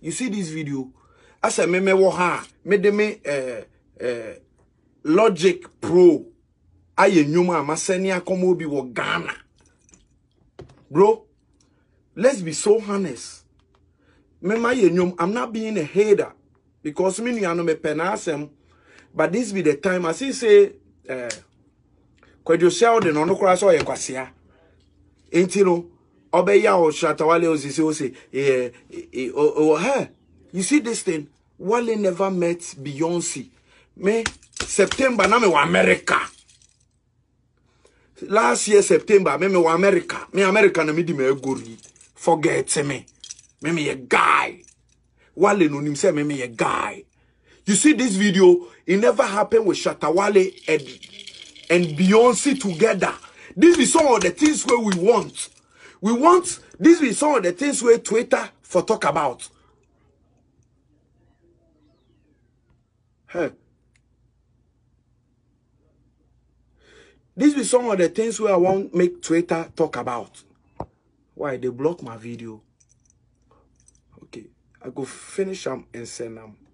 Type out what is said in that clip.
You see this video? As a meme woha, medeme Logic Pro. Aye nyuma masenia komo bi wo Ghana. Bro, let's be so honest. I'm not being a hater because me no me penasem, but this be the time as he say Kwadwosia de no no kura so ye kwasea. Entino obe ya o Shatta Wale ozisi o say eh. You see this thing? Wale never met Beyoncé. Me September na me wa America. Last year September me wa America. Me America na me di me egori. Forget me. Me a guy. Wale no nim say me a guy. You see this video? It never happened with Shatta Wale and Beyoncé together. This is some of the things where we want. We want. This is some of the things where Twitter for talk about. Hey. This is some of the things where I won't make Twitter talk about. Why they block my video? Okay, I go finish them and send them.